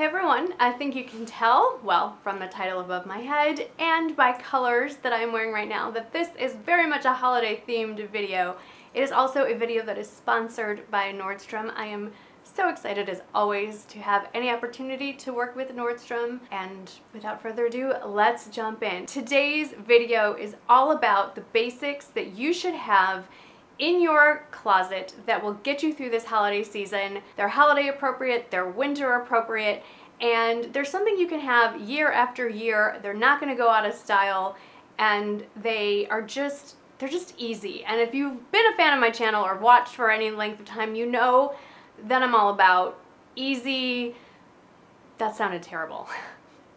Hey everyone, I think you can tell, well, from the title above my head and by colors that I'm wearing right now, that this is very much a holiday themed video. It is also a video that is sponsored by Nordstrom. I am so excited as always to have any opportunity to work with Nordstrom, and without further ado, let's jump in. Today's video is all about the basics that you should have in your closet that will get you through this holiday season. They're holiday appropriate, they're winter appropriate, and there's something you can have year after year. They're not gonna go out of style, and they are just, they're just easy. And if you've been a fan of my channel or watched for any length of time, you know that I'm all about easy, that sounded terrible.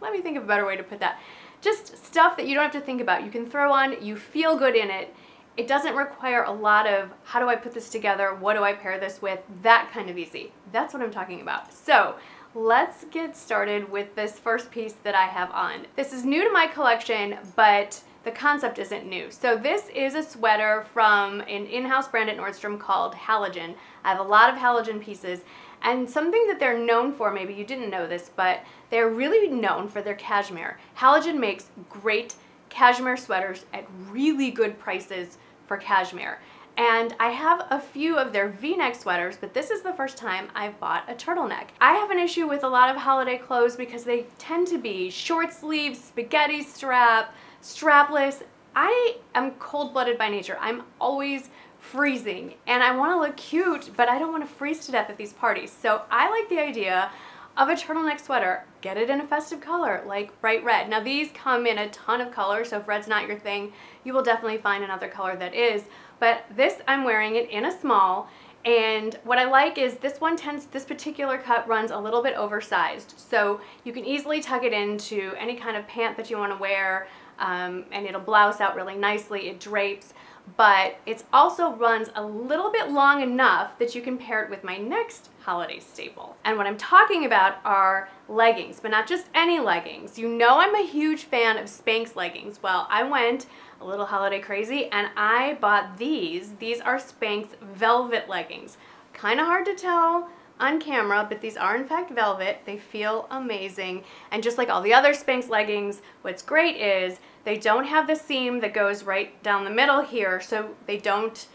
Let me think of a better way to put that. Just stuff that you don't have to think about. You can throw on, you feel good in it. It doesn't require a lot of, how do I put this together? What do I pair this with? That kind of easy. That's what I'm talking about. So let's get started with this first piece that I have on. This is new to my collection, but the concept isn't new. So this is a sweater from an in-house brand at Nordstrom called Halogen. I have a lot of Halogen pieces, and something that they're known for, maybe you didn't know this, but they're really known for their cashmere. Halogen makes great cashmere sweaters at really good prices for cashmere, and I have a few of their v-neck sweaters, but this is the first time I've bought a turtleneck. I have an issue with a lot of holiday clothes because they tend to be short sleeves, spaghetti strap, strapless. I am cold-blooded by nature. I'm always freezing, and I want to look cute, but I don't want to freeze to death at these parties. So I like the idea of a turtleneck sweater. Get it in a festive color, like bright red. Now these come in a ton of colors, so if red's not your thing, you will definitely find another color that is. But this, I'm wearing it in a small, and what I like is this one tends, this particular cut runs a little bit oversized, so you can easily tuck it into any kind of pant that you want to wear, and it'll blouse out really nicely, it drapes. But it also runs a little bit long enough that you can pair it with my next holiday staple. And what I'm talking about are leggings, but not just any leggings. You know I'm a huge fan of Spanx leggings. Well, I went a little holiday crazy and I bought these. These are Spanx velvet leggings. Kind of hard to tell on camera, but these are in fact velvet. They feel amazing. And just like all the other Spanx leggings, what's great is they don't have the seam that goes right down the middle here, so they don't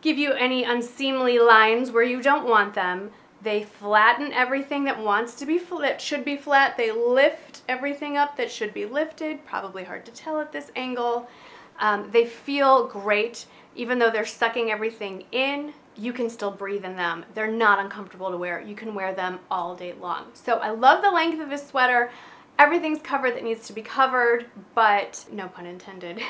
give you any unseemly lines where you don't want them. They flatten everything that wants to be flat, should be flat. They lift everything up that should be lifted. Probably hard to tell at this angle. They feel great. Even though they're sucking everything in, you can still breathe in them. They're not uncomfortable to wear. You can wear them all day long. So I love the length of this sweater. Everything's covered that needs to be covered, but no pun intended.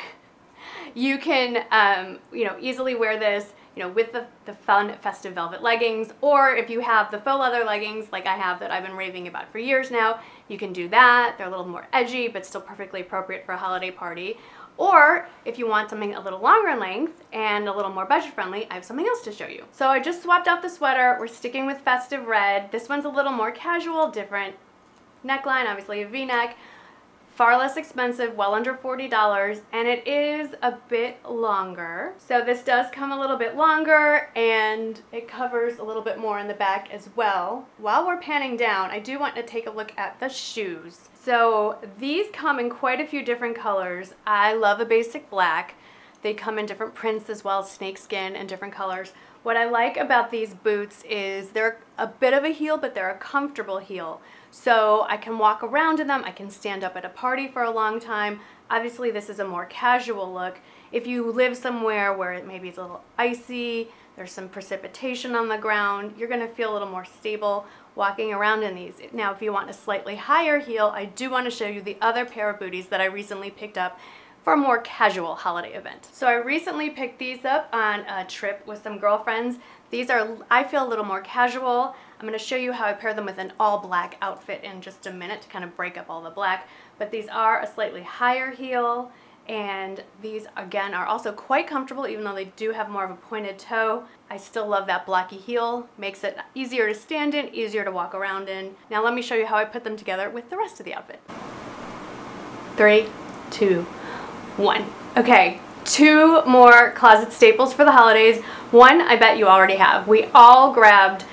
You can, you know, easily wear this, you know, with the fun festive velvet leggings, or if you have the faux leather leggings like I have that I've been raving about for years now, you can do that. They're a little more edgy, but still perfectly appropriate for a holiday party. Or if you want something a little longer in length and a little more budget friendly, I have something else to show you. So I just swapped out the sweater. We're sticking with festive red. This one's a little more casual, different neckline, obviously a v-neck, far less expensive, well under $40, and it is a bit longer. So this does come a little bit longer, and it covers a little bit more in the back as well. While we're panning down, I do want to take a look at the shoes. So these come in quite a few different colors. I love a basic black. They come in different prints as well, snakeskin and different colors. What I like about these boots is they're a bit of a heel, but they're a comfortable heel. So I can walk around in them, I can stand up at a party for a long time. Obviously this is a more casual look. If you live somewhere where it maybe it's a little icy, there's some precipitation on the ground, you're gonna feel a little more stable walking around in these. Now if you want a slightly higher heel, I do want to show you the other pair of booties that I recently picked up for a more casual holiday event. So I recently picked these up on a trip with some girlfriends. These are, I feel, a little more casual. I'm going to show you how I pair them with an all black outfit in just a minute to kind of break up all the black. But these are a slightly higher heel, and these again are also quite comfortable even though they do have more of a pointed toe. I still love that blocky heel. Makes it easier to stand in, easier to walk around in. Now let me show you how I put them together with the rest of the outfit. 3, 2, 1. Okay, two more closet staples for the holidays. One I bet you already have. We all grabbed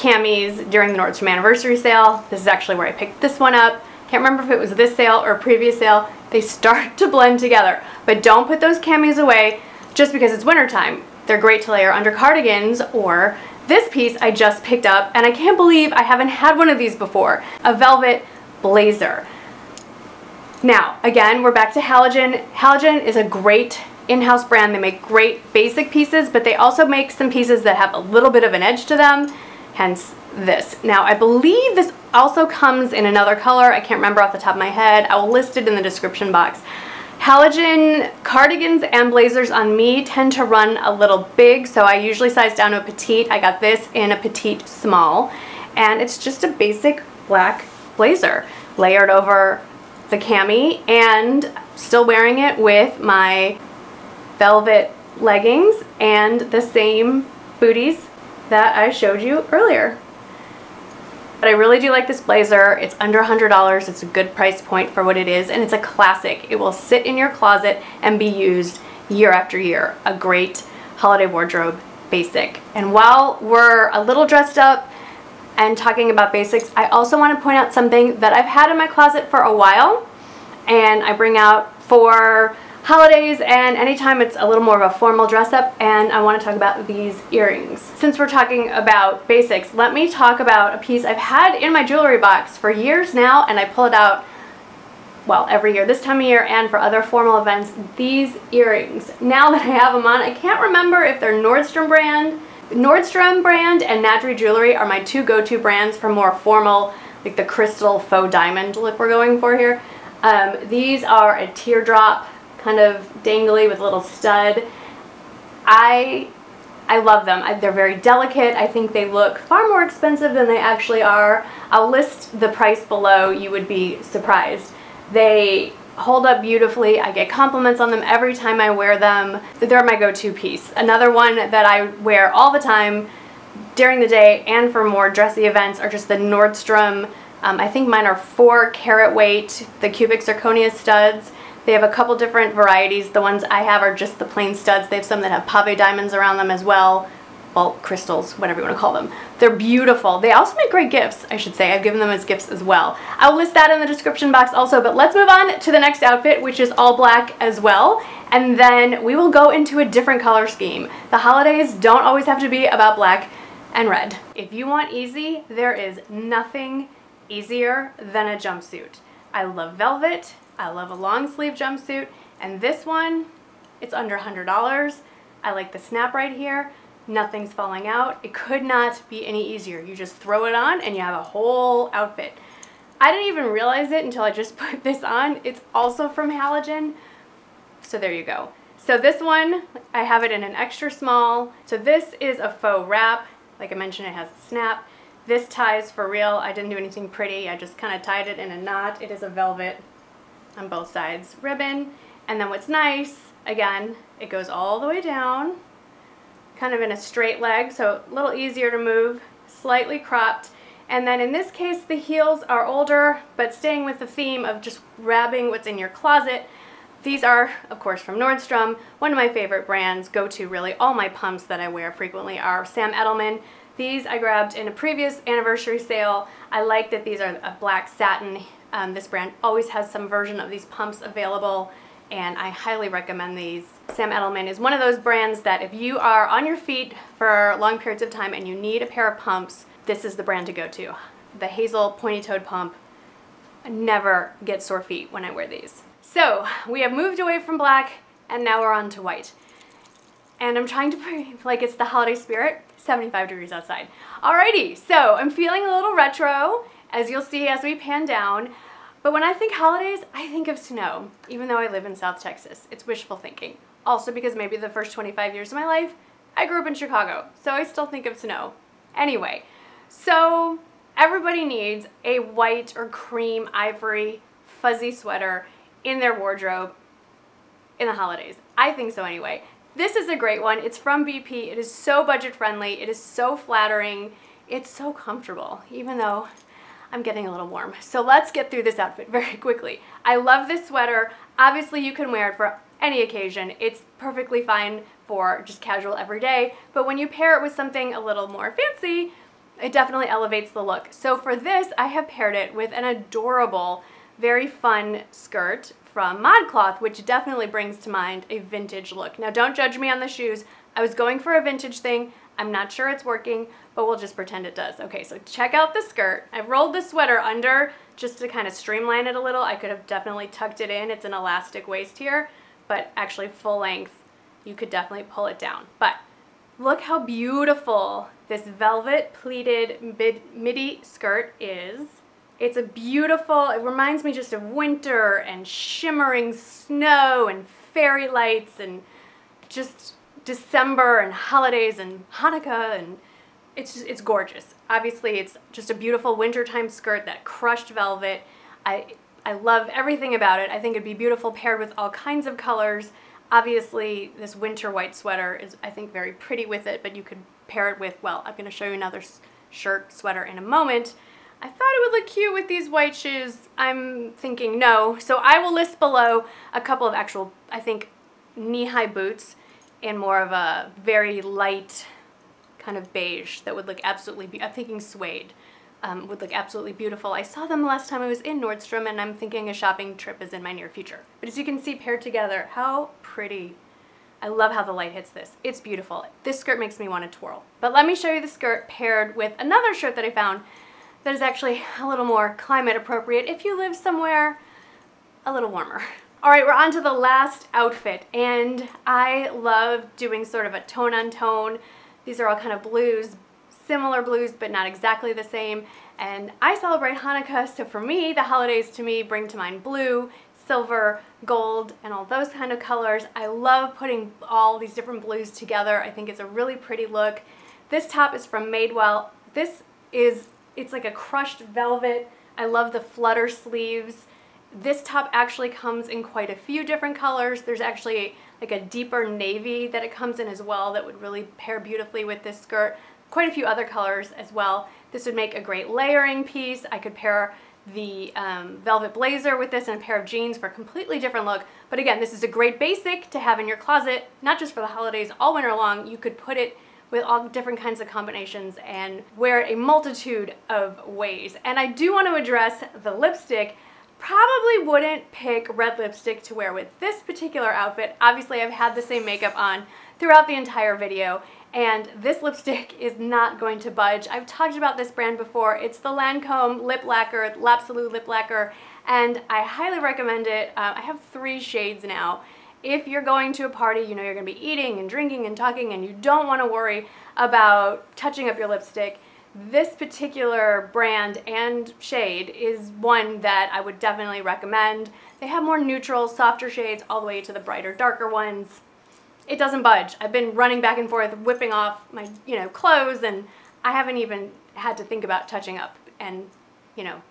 camis during the Nordstrom anniversary sale. This is actually where I picked this one up. Can't remember if it was this sale or a previous sale. They start to blend together, but don't put those camis away just because it's winter time. They're great to layer under cardigans. Or this piece I just picked up, and I can't believe I haven't had one of these before, a velvet blazer. Now, again, we're back to Halogen. Halogen is a great in-house brand. They make great basic pieces, but they also make some pieces that have a little bit of an edge to them, hence this. Now, I believe this also comes in another color. I can't remember off the top of my head. I will list it in the description box. Halogen cardigans and blazers on me tend to run a little big, so I usually size down to a petite. I got this in a petite small, and it's just a basic black blazer layered over the cami, and still wearing it with my velvet leggings and the same booties that I showed you earlier. But I really do like this blazer. It's under $100. It's a good price point for what it is, and it's a classic. It will sit in your closet and be used year after year. A great holiday wardrobe basic. And while we're a little dressed up and talking about basics, I also want to point out something that I've had in my closet for a while, and I bring out for holidays and anytime it's a little more of a formal dress up, and I want to talk about these earrings. Since we're talking about basics, let me talk about a piece I've had in my jewelry box for years now, and I pull it out, well, every year this time of year and for other formal events. These earrings, now that I have them on, I can't remember if they're Nordstrom brand and Nadri jewelry are my two go-to brands for more formal, like the crystal faux diamond look we're going for here. These are a teardrop, kind of dangly with a little stud. I love them. They're very delicate. I think they look far more expensive than they actually are. I'll list the price below. You would be surprised. They hold up beautifully. I get compliments on them every time I wear them. They're my go-to piece. Another one that I wear all the time during the day and for more dressy events are just the Nordstrom. I think mine are 4 carat weight, the cubic zirconia studs. They have a couple different varieties. The ones I have are just the plain studs. They have some that have pave diamonds around them as well. Well, crystals, whatever you want to call them. They're beautiful. They also make great gifts, I should say. I've given them as gifts as well. I'll list that in the description box also, but let's move on to the next outfit, which is all black as well. And then we will go into a different color scheme. The holidays don't always have to be about black and red. If you want easy, there is nothing easier than a jumpsuit. I love velvet. I love a long sleeve jumpsuit, and this one, it's under $100. I like the snap right here. Nothing's falling out. It could not be any easier. You just throw it on and you have a whole outfit. I didn't even realize it until I just put this on. It's also from Halogen, so there you go. So this one, I have it in an extra small. So this is a faux wrap. Like I mentioned, it has a snap. This ties for real. I didn't do anything pretty. I just kind of tied it in a knot. It is a velvet on both sides ribbon, and then what's nice, again, it goes all the way down kind of in a straight leg, so a little easier to move, slightly cropped. And then in this case the heels are older, but staying with the theme of just grabbing what's in your closet. These are of course from Nordstrom, one of my favorite brands, go to really. All my pumps that I wear frequently are Sam Edelman. These I grabbed in a previous anniversary sale. I like that these are a black satin. This brand always has some version of these pumps available, and I highly recommend these. Sam Edelman is one of those brands that if you are on your feet for long periods of time and you need a pair of pumps, this is the brand to go to. The hazel pointy-toed pump. I never get sore feet when I wear these. So we have moved away from black and now we're on to white. And I'm trying to breathe like it's the holiday spirit. 75 degrees outside. Alrighty, so I'm feeling a little retro, as you'll see as we pan down, but when I think holidays, I think of snow, even though I live in South Texas. It's wishful thinking. Also because maybe the first 25 years of my life, I grew up in Chicago, so I still think of snow. Anyway, so everybody needs a white or cream, ivory, fuzzy sweater in their wardrobe in the holidays. I think so anyway. This is a great one. It's from BP. It is so budget friendly. It is so flattering. It's so comfortable, even though I'm getting a little warm. So let's get through this outfit very quickly. I love this sweater. Obviously you can wear it for any occasion. It's perfectly fine for just casual everyday, but when you pair it with something a little more fancy, it definitely elevates the look. So for this, I have paired it with an adorable, very fun skirt from ModCloth, which definitely brings to mind a vintage look. Now, don't judge me on the shoes. I was going for a vintage thing. I'm not sure it's working, but we'll just pretend it does. Okay, so check out the skirt. I've rolled the sweater under just to kind of streamline it a little. I could have definitely tucked it in. It's an elastic waist here, but actually full length, you could definitely pull it down. But look how beautiful this velvet pleated midi skirt is. It's a beautiful, it reminds me just of winter and shimmering snow and fairy lights and just December and holidays and Hanukkah, and it's just, it's gorgeous. Obviously, it's just a beautiful wintertime skirt, that crushed velvet. I love everything about it. I think it'd be beautiful paired with all kinds of colors. Obviously, this winter white sweater is, I think, very pretty with it, but you could pair it with, well, I'm gonna show you another sweater in a moment. I thought it would look cute with these white shoes. I'm thinking no. So I will list below a couple of actual, I think, knee-high boots and more of a very light kind of beige that would look absolutely beautiful. I'm thinking suede would look absolutely beautiful. I saw them last time I was in Nordstrom, and I'm thinking a shopping trip is in my near future. But as you can see, paired together, how pretty. I love how the light hits this. It's beautiful. This skirt makes me want to twirl. But let me show you the skirt paired with another shirt that I found that is actually a little more climate appropriate if you live somewhere a little warmer. All right, we're on to the last outfit, and I love doing sort of a tone on tone. These are all kind of blues, similar blues, but not exactly the same. And I celebrate Hanukkah, so for me, the holidays to me bring to mind blue, silver, gold, and all those kind of colors. I love putting all these different blues together. I think it's a really pretty look. This top is from Madewell. It's like a crushed velvet. I love the flutter sleeves. This top actually comes in quite a few different colors. There's actually like a deeper navy that it comes in as well that would really pair beautifully with this skirt. Quite a few other colors as well. This would make a great layering piece. I could pair the velvet blazer with this and a pair of jeans for a completely different look. But again, this is a great basic to have in your closet, not just for the holidays, all winter long. You could put it with all different kinds of combinations and wear a multitude of ways. And I do want to address the lipstick. Probably wouldn't pick red lipstick to wear with this particular outfit. Obviously, I've had the same makeup on throughout the entire video, and this lipstick is not going to budge. I've talked about this brand before. It's the Lancome lip lacquer, L'Absolu lip lacquer, and I highly recommend it. I have 3 shades now. If you're going to a party, you know you're going to be eating and drinking and talking, and you don't want to worry about touching up your lipstick. This particular brand and shade is one that I would definitely recommend. They have more neutral, softer shades all the way to the brighter, darker ones. It doesn't budge. I've been running back and forth, whipping off my, clothes, and I haven't even had to think about touching up, and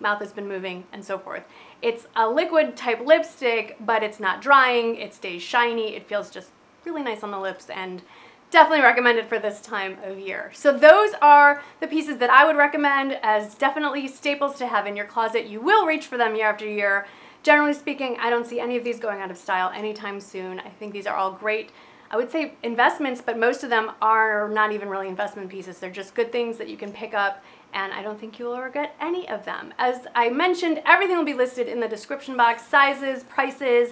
mouth has been moving and so forth. It's a liquid type lipstick, but it's not drying, it stays shiny, it feels just really nice on the lips, and definitely recommend it for this time of year. So those are the pieces that I would recommend as definitely staples to have in your closet. You will reach for them year after year. Generally speaking, I don't see any of these going out of style anytime soon. I think these are all great, I would say, investments, but most of them are not even really investment pieces. They're just good things that you can pick up, and I don't think you will regret any of them. As I mentioned, everything will be listed in the description box, sizes, prices,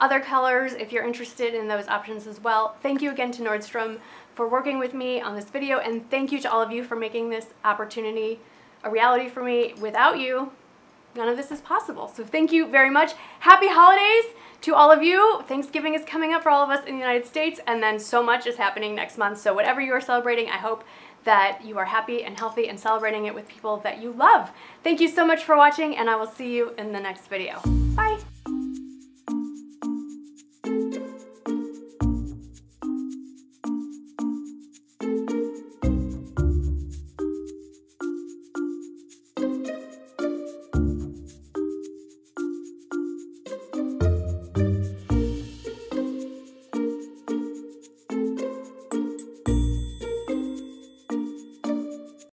other colors, if you're interested in those options as well. Thank you again to Nordstrom for working with me on this video, and thank you to all of you for making this opportunity a reality for me. Without you, none of this is possible. So thank you very much. Happy holidays to all of you. Thanksgiving is coming up for all of us in the United States, and then so much is happening next month. So whatever you are celebrating, I hope that you are happy and healthy and celebrating it with people that you love. Thank you so much for watching, and I will see you in the next video. Bye.